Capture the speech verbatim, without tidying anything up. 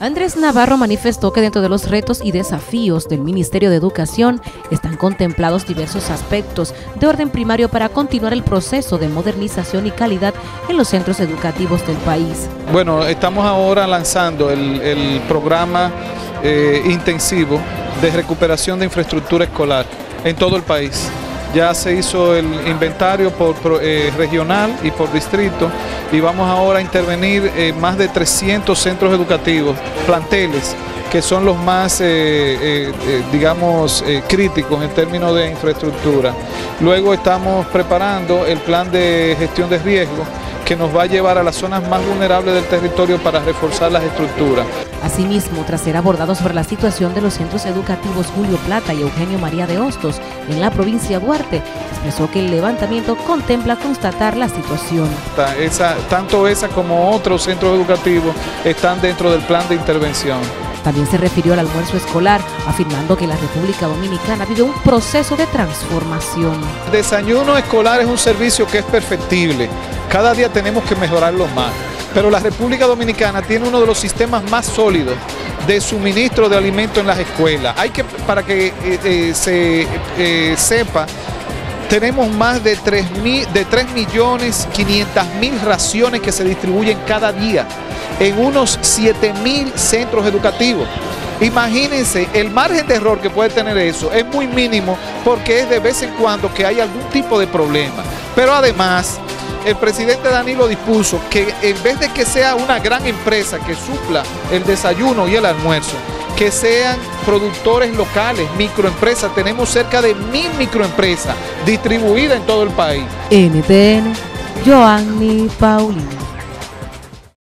Andrés Navarro manifestó que dentro de los retos y desafíos del Ministerio de Educación están contemplados diversos aspectos de orden primario para continuar el proceso de modernización y calidad en los centros educativos del país. Bueno, estamos ahora lanzando el, el programa eh, intensivo de recuperación de infraestructura escolar en todo el país. Ya se hizo el inventario por, por, eh, regional y por distrito y vamos ahora a intervenir en más de trescientos centros educativos, planteles, que son los más, eh, eh, eh, digamos, eh, críticos en términos de infraestructura. Luego estamos preparando el plan de gestión de riesgo, que nos va a llevar a las zonas más vulnerables del territorio para reforzar las estructuras. Asimismo, tras ser abordado sobre la situación de los centros educativos Julio Plata y Eugenio María de Hostos en la provincia de Duarte, expresó que el levantamiento contempla constatar la situación. Esa, tanto esa como otros centros educativos están dentro del plan de intervención. También se refirió al almuerzo escolar, afirmando que en la República Dominicana ha habido un proceso de transformación. El desayuno escolar es un servicio que es perfectible. Cada día tenemos que mejorarlo más, pero la República Dominicana tiene uno de los sistemas más sólidos de suministro de alimentos en las escuelas. Hay que, para que eh, se eh, sepa, tenemos más de tres millones quinientos mil raciones que se distribuyen cada día en unos siete mil centros educativos. Imagínense, el margen de error que puede tener eso es muy mínimo porque es de vez en cuando que hay algún tipo de problema. Pero además, el presidente Danilo dispuso que en vez de que sea una gran empresa que supla el desayuno y el almuerzo, que sean productores locales, microempresas. Tenemos cerca de mil microempresas distribuidas en todo el país. N T N, Joanny Paulino.